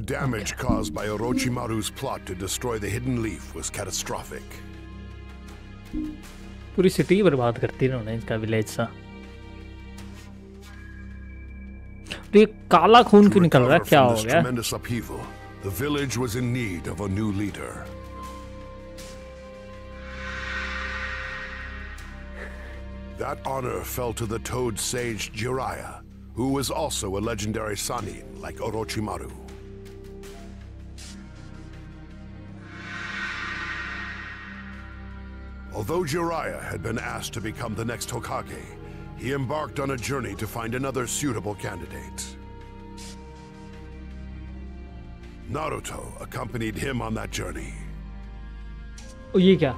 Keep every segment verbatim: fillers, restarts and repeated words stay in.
The damage okay. caused by Orochimaru's plot to destroy the Hidden Leaf was catastrophic. पूरी city बर्बाद करती है उन्होंने इनका विलेज सा। तो ये काला खून क्यों निकल रहा है? क्या हो गया? The village was in need of a new leader. That honor fell to the Toad Sage Jiraiya, who was also a legendary Sannin like Orochimaru. Although Jiraiya had been asked to become the next Hokage, he embarked on a journey to find another suitable candidate. Naruto accompanied him on that journey. ये क्या?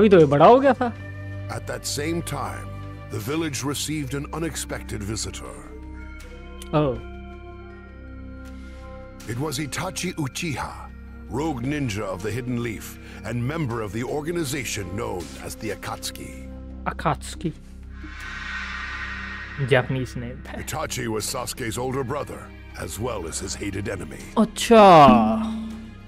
अभी तो ये बड़ा हो गया था। At that same time, the village received an unexpected visitor. Oh. It was Itachi Uchiha, rogue ninja of the Hidden Leaf and member of the organization known as the Akatsuki. Akatsuki. Japanese name. Itachi was Sasuke's older brother, as well as his hated enemy. Acha,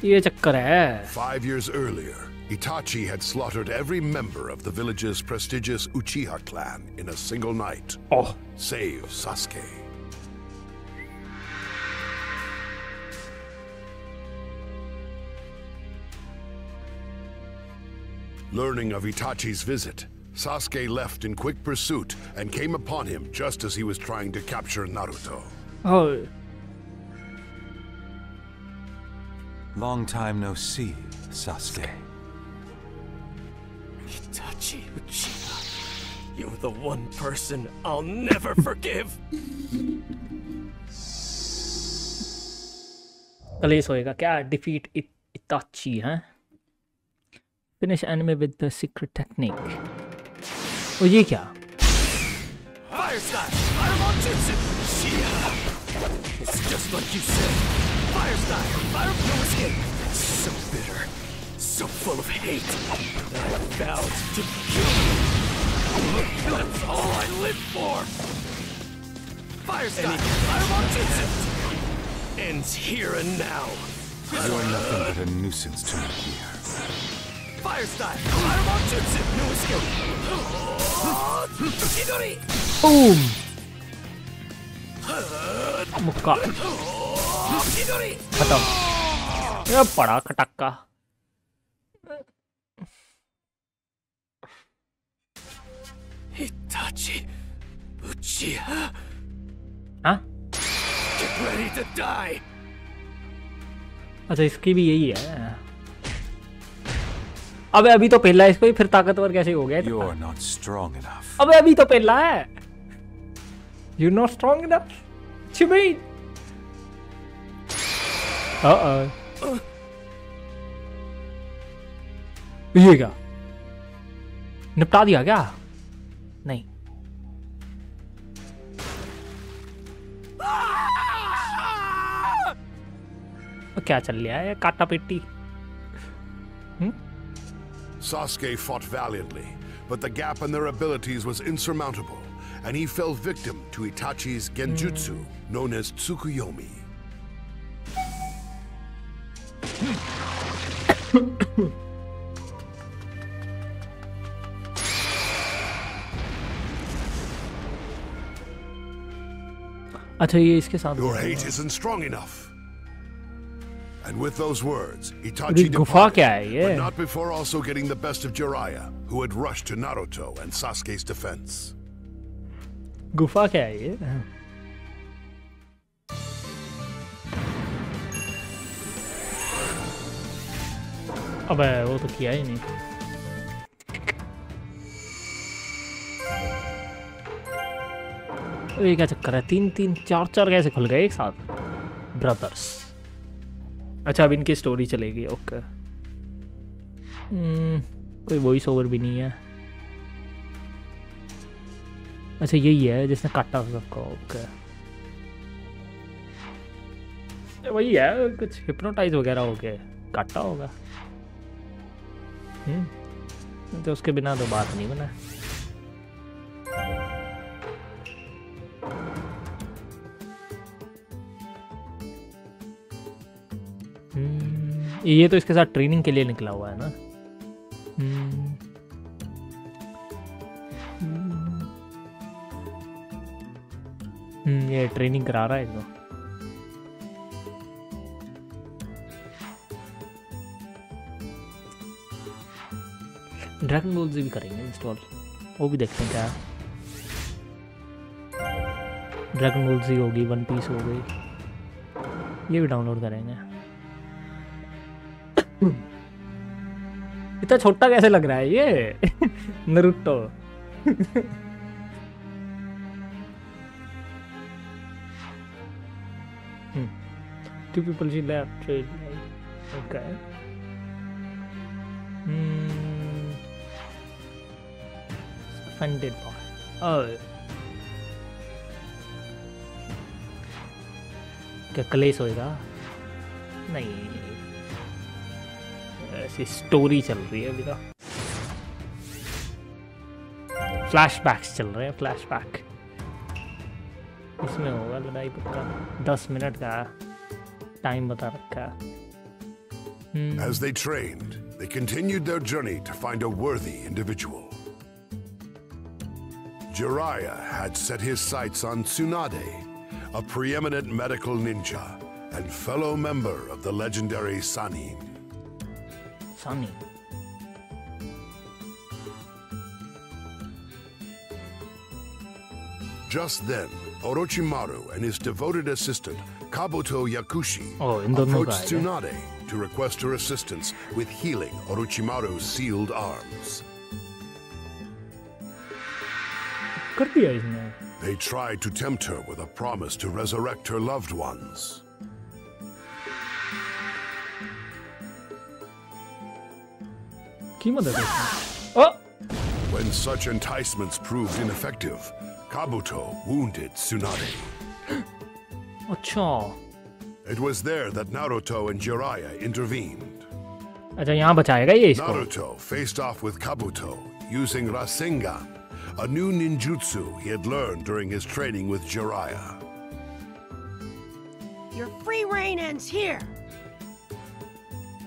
ye chakkar hai. Five years earlier, Itachi had slaughtered every member of the village's prestigious Uchiha clan in a single night. Oh, save Sasuke. Learning of Itachi's visit, Sasuke left in quick pursuit and came upon him just as he was trying to capture Naruto. Oh. Long time no see, Sasuke. Itachi Uchiha, you're the one person I'll never forgive. Release होएगा क्या? Defeat Itachi, huh? Finish enemy with the secret technique. Oh, ये क्या? Fire style, fireball jutsu. It's just like you said. Fire style, fire no escape. So bitter, so full of hate. I vowed to kill you. That's all I live for. Fire style, fireball jutsu. Ends here and now. You're nothing but a nuisance to me here. Fire style, fireball jutsu. No escape. Chidori. Boom. Mukka. खत्म। ये बड़ा खटक्का। Itachi Uchiha. हाँ? Get ready to die. अच्छा इसकी भी यही है। अबे अभी तो पहला है इसको ही फिर ताकतवर कैसे हो गया? You are not strong enough. अबे अभी तो पहला है। You're not strong enough. चिमी Uh oh. ये क्या? निपटा दिया क्या? नहीं। क्या चल लिया है काटा पेटी? Sasuke fought valiantly, but the gap in their abilities was insurmountable, and he fell victim to Itachi's Genjutsu, known as Tsukuyomi. अच्छा ये इसके साथ Your hate isn't strong enough. And with those words, Itachi departed, but not before also getting the best of Jiraiya, who had rushed to Naruto and Sasuke's defense. गुफा क्या है ये? अबे वो तो किया ही नहीं। ये क्या चक्कर है? तीन तीन चार चार कैसे खुल गए एक साथ? ब्रदर्स। अच्छा अब इनकी स्टोरी चलेगी ओके। हम्म कोई वॉइस ओवर भी नहीं है। अच्छा यही है जिसने काटा सबको ओके। वही है कुछ हिप्नोटाइज वगैरह हो गए काटा होगा। हम्म तो उसके बिना तो बात नहीं बना ये तो इसके साथ ट्रेनिंग के लिए निकला हुआ है ना। हम्म ये ट्रेनिंग करा रहा है इसको। ड्रैगन बॉल जी भी करेंगे इंस्टॉल, वो भी देखते हैं क्या ड्रैगन बॉल जी होगी, वन पीस हो गई, ये भी डाउनलोड करेंगे। इतना छोटा कैसे लग रहा है ये Naruto. Two people she left trade okay. Funded boy क्या क्लेश होएगा? नहीं ऐसी स्टोरी चल रही है अभी तो, फ्लैशबैक्स चल रहे हैं, फ्लैशबैक इसमें होगा लड़ाई पक्का। दस मिनट का टाइम बता रखा है। As they trained, they continued their journey to find a worthy individual. Jiraiya had set his sights on Tsunade, a preeminent medical ninja and fellow member of the legendary Sannin. Sannin. Just then, Orochimaru and his devoted assistant Kabuto Yakushi oh, approached Tsunade to request her assistance with healing Orochimaru's sealed arms. They tried to tempt her with a promise to resurrect her loved ones. When such enticements proved ineffective, Kabuto wounded Tsunade. Achha. It was there that Naruto and Jiraiya intervened. Achha, yahan bachayega ye isko. Naruto faced off with Kabuto using Rasengan, a new ninjutsu he had learned during his training with Jiraiya. Your free reign ends here.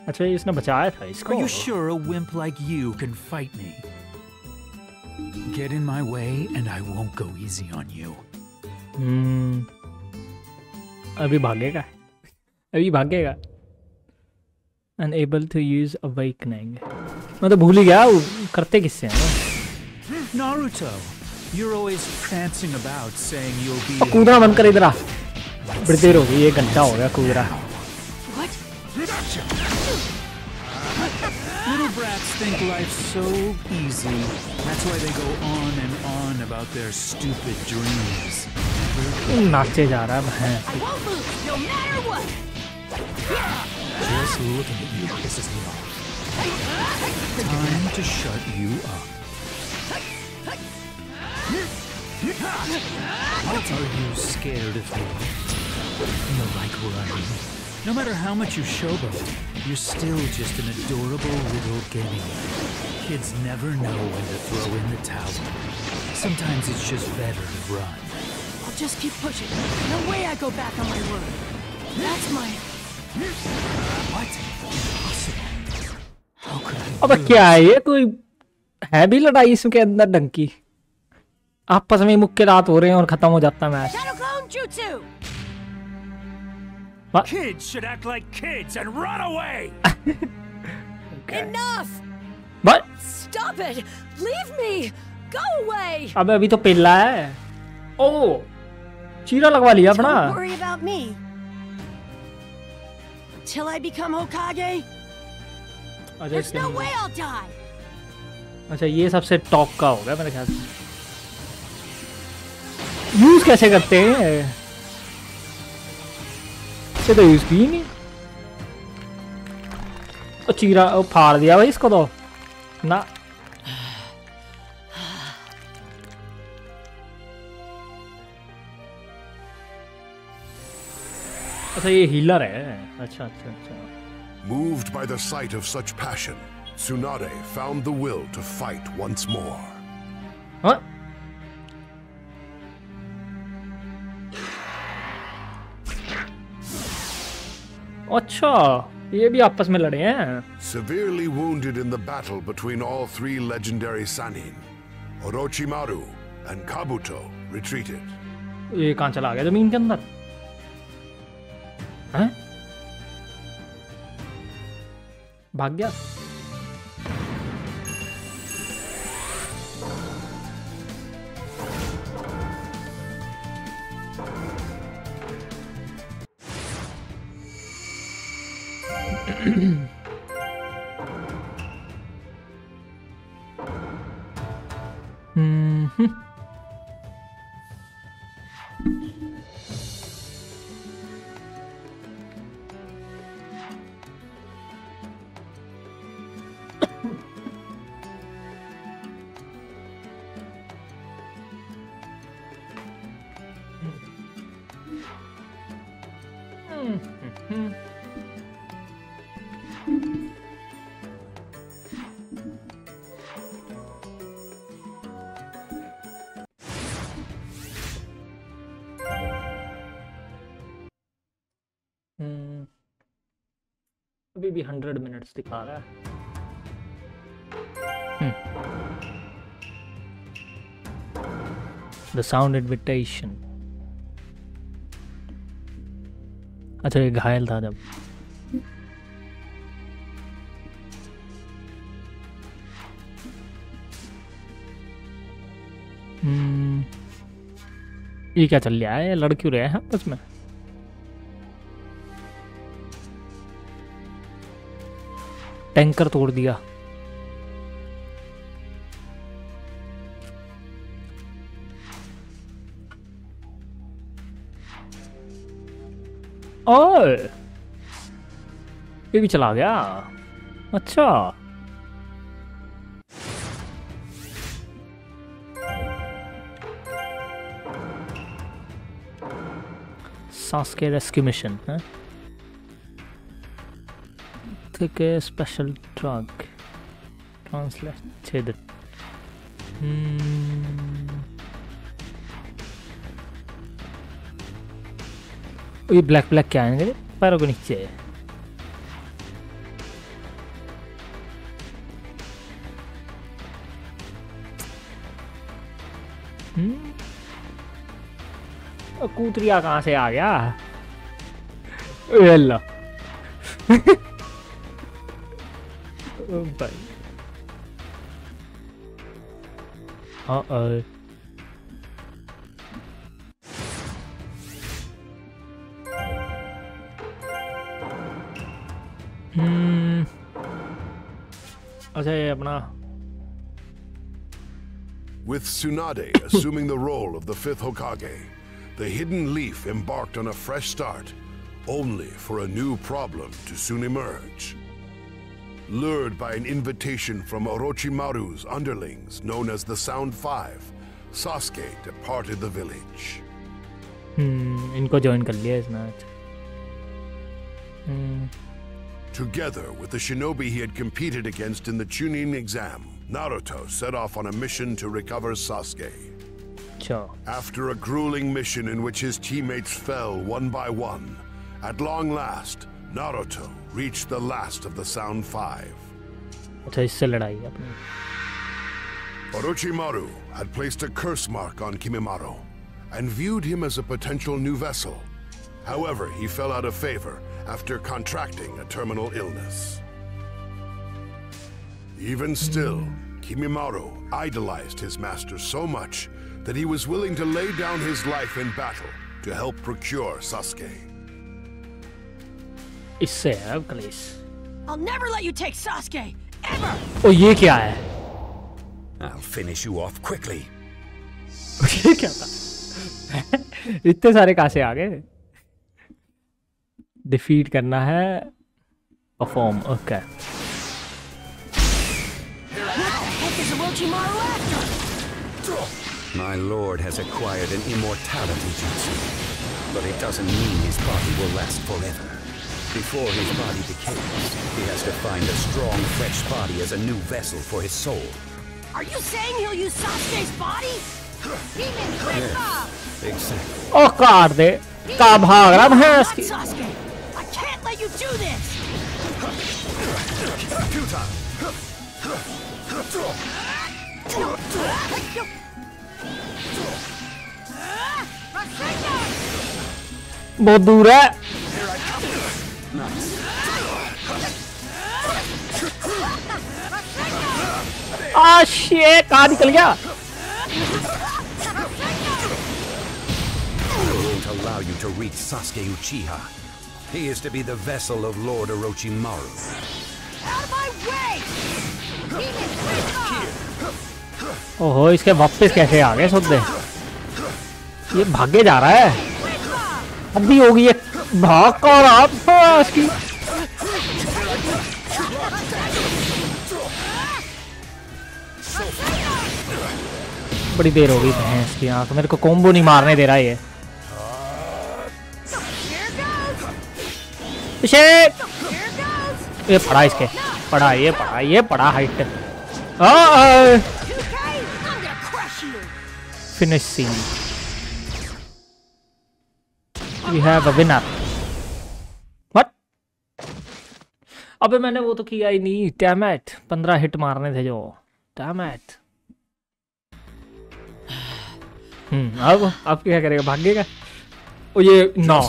Achha, isne bachaya tha isko. Are you sure a wimp like you can fight me? Get in my way and I won't go easy on you. Hmm. अभी भागेगा, अभी भागेगा। Unable to use awakening. मैं तो भूल ही गया करते किससे हैं। Naruto, you're always prancing about saying you'll be. कूदना बंद कर इधर आ। बड़ी देर हो गई, एक घंटा हो गया कूद रहा। Little brats think life's so easy. That's why they go on and on about their stupid dreams. नाचे जा रहा है। Just looking at you pisses me off. Time to shut you up. What are you scared of me? You like where I am. No matter how much you showboat, you're still just an adorable little guinea. Kids never know when to throw in the towel. Sometimes it's just better to run. Just keep pushing. No way I go back on my word. That's my what? Impossible. How could I? अब क्या है ये, कोई है भी लड़ाई इसके अंदर डंकी? आपस में मुक्के रात हो रहे हैं और खत्म हो जाता match. Shadow clone jutsu. Kids should act like kids and run away. Enough. What? Stop it. Leave me. Go away. अबे अभी तो पिल्ला है। Oh. चीरा लगवा लिया अपना। Don't worry about me. Till I become Hokage. There's no way I'll die. अच्छा ये सबसे टॉप का होगा मेरे ख्याल से। यूज कैसे करते हैं? ये तो यूज भी नहीं। ओ चीरा ओ फाड़ दिया भाई इसको तो ना। अच्छा ये हीलर है। अच्छा अच्छा अच्छा। Moved by the sight of such passion, Tsunade found the will to fight once more. हाँ? अच्छा ये भी आपस में लड़े हैं. Severely wounded in the battle between all three legendary Sannin, Orochimaru and Kabuto retreated. ये कहाँ चला गया जमीन के अंदर? हैं? भाग गया? अभी भी हंड्रेड मिनट्स दिखा रहा है. The sound invitation. अच्छा ये घायल था जब. हम्म ये क्या चल रहा है? लड़ क्यों रहे हैं बस में? टैंकर तोड़ दिया. और ये भी चला गया. अच्छा सासुके रेस्क्यू मिशन है. A special drug. Translated. Hmm. ये black black क्या है? पैरों के नीचे. हम्म. कूतरिया कहाँ से आ गया? Velha. Oh, bye. Uh-oh. Hmm. अच्छा ये अपना. With Tsunade assuming the role of the fifth Hokage, the Hidden Leaf embarked on a fresh start, only for a new problem to soon emerge. Lured by an invitation from Orochimaru's underlings known as the Sound Five, Sasuke departed the village. Hmm, इनको join कर लिया इसने. Hmm. Together with the shinobi he had competed against in the Chunin exam, Naruto set off on a mission to recover Sasuke. Sure. After a grueling mission in which his teammates fell one by one, at long last, Naruto reached the last of the Sound Five. Orochimaru had placed a curse mark on Kimimaro and viewed him as a potential new vessel. However, he fell out of favor after contracting a terminal illness. Even still, Kimimaro idolized his master so much that he was willing to lay down his life in battle to help procure Sasuke. इससे है कलेश. I'll never let you take Sasuke ever. ओ ये क्या है? I'll finish you off quickly. ये क्या था? इतने सारे कासे आ गए. Defeat करना है. Perform. Okay. My lord has acquired an immortality jutsu, but it doesn't mean his body will last forever. Before his body decays, he has to find a strong, fresh body as a new vessel for his soul. Are you saying he'll use Sasuke's body? Demon break up! Exactly. Oh God! They. Kab Hagram has. Sasuke, I can't let you do this. Don't do that. Ah shit! कहाँ निकल गया? Allow you to reach Sasuke Uchiha. He is to be the vessel of Lord Orochimaru. Out of my way! Oh ho! इसके वापस कैसे आ गए सोते? ये भागे जा रहा है. अभी होगी ये भाग और आप इसकी. बड़ी देर होगी भैंस की आँख. मेरे को कॉम्बो नहीं मारने दे रहा ये. ये पड़ा इसके पड़ा ये पड़ा ये पड़ा height finish scene. We have a winner. What? अबे मैंने वो तो किया ही नहीं. Damn it. पंद्रह हिट मारने थे जो. Damn it. हम्म अब आप क्या करेगा? भागेगा? ओ ये ना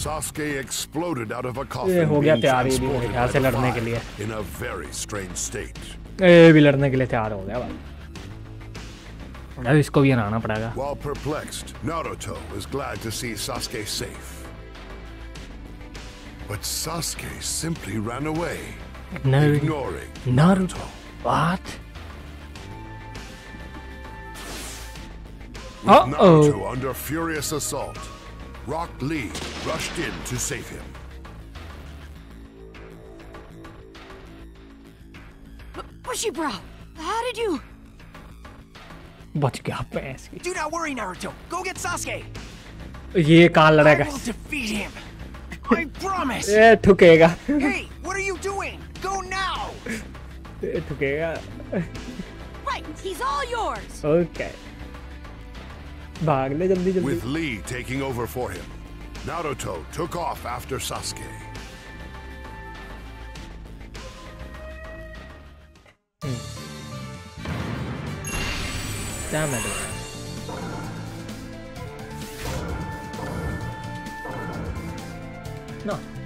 Sasuke exploded out of a coffin being transported by fire in a very strange state. While perplexed, Naruto is glad to see Sasuke safe. But Sasuke simply ran away, ignoring Naruto. What? With Naruto under furious assault, Rock Lee rushed in to save him. Bushy Brow, how did you? What you got, Basket? Do not worry, Naruto. Go get Sasuke. ये कहाँ लड़ेगा? I will defeat him. I promise. ये ठुकेगा. Hey, what are you doing? Go now. ये ठुकेगा. Right, he's all yours. Okay. With Lee taking over for him, Naruto took off after Sasuke. Hmm. Damn it. No.